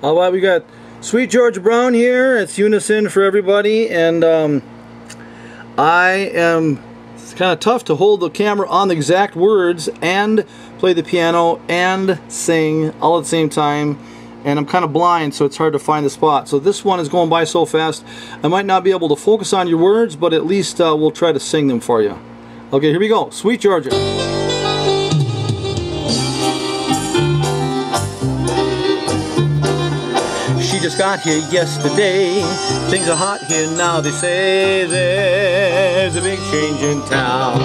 All right, we got Sweet Georgia Brown here. It's unison for everybody, and it's kind of tough to hold the camera on the exact words and play the piano and sing all at the same time, and I'm kind of blind, so it's hard to find the spot. So this one is going by so fast, I might not be able to focus on your words, but at least we'll try to sing them for you. Okay, here we go. Sweet Georgia. She just got here yesterday. Things are hot here now, they say. There's a big change in town.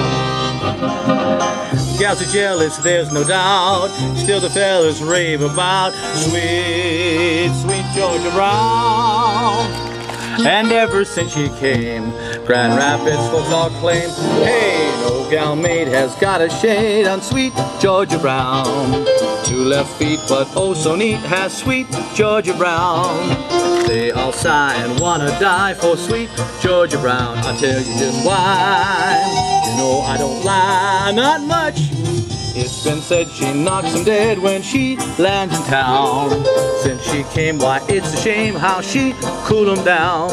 Gals are jealous, there's no doubt. Still the fellas rave about sweet, sweet Georgia Brown. And ever since she came, Grand Rapids folks all claim, hey, no gal mate has got a shade on sweet Georgia Brown. Two left feet, but oh so neat, has sweet Georgia Brown. They all sigh and wanna die for sweet Georgia Brown. I'll tell you just why. You know I don't lie, not much. It's been said she knocks them dead when she lands in town. Since she came, why it's a shame how she cooled them down.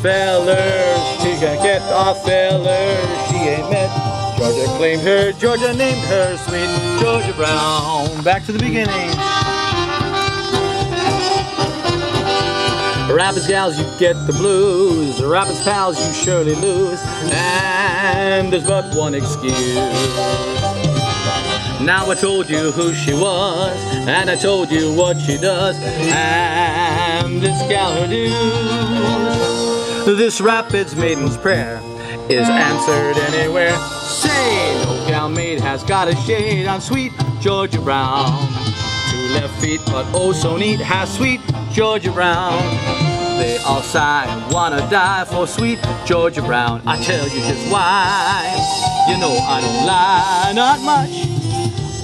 Fellers, she can get off fellers she ain't met. Georgia claimed her, Georgia named her sweet Georgia Brown. Back to the beginning. Rapids gals, you get the blues. Rapids pals, you surely lose. And there's but one excuse. Now I told you who she was, and I told you what she does, and this gal her dues. This Rapids maiden's prayer is answered anywhere. Say, no gal mate has got a shade on sweet Georgia Brown. Two left feet, but oh so neat, has sweet Georgia Brown. They all sigh and wanna die for sweet Georgia Brown. I tell you just why. You know I don't lie, not much.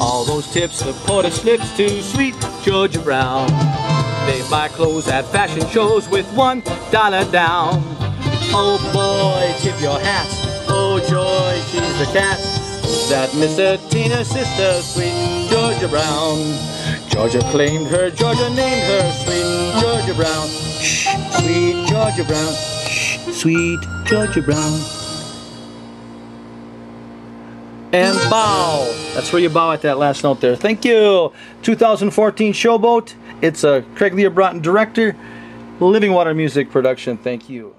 All those tips, the porter slips to sweet Georgia Brown. They buy clothes at fashion shows with $1 down. Oh boy, tip your hat, oh joy, she's the cat. That Mr. Tina's sister, sweet Georgia Brown. Georgia claimed her, Georgia named her sweet Georgia Brown. Shh, sweet Georgia Brown, shh, sweet Georgia Brown. And bow. That's where you bow at that last note there. Thank you. 2014 Showboat. It's a Craig LiaBraaten director. Living Water Music production. Thank you.